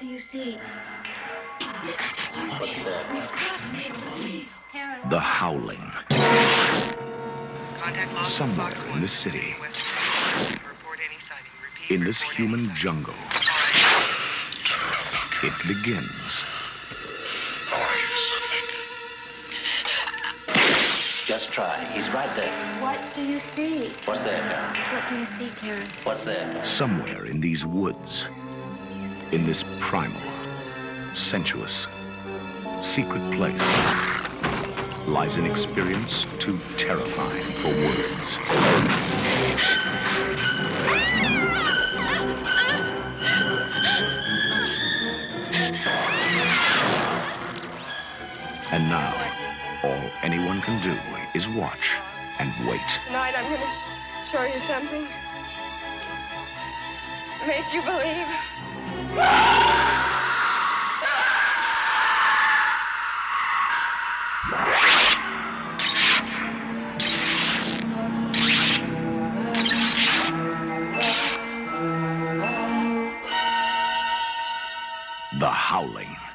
What do you see? The Howling. Somewhere in this city, in this human jungle, it begins. Just try. He's right there. What do you see? What's there, Karen? What do you see, Karen? What's there? Somewhere in these woods, in this primal, sensuous, secret place, lies an experience too terrifying for words. And now, all anyone can do is watch and wait. Tonight I'm going to show you something. Make you believe. The Howling.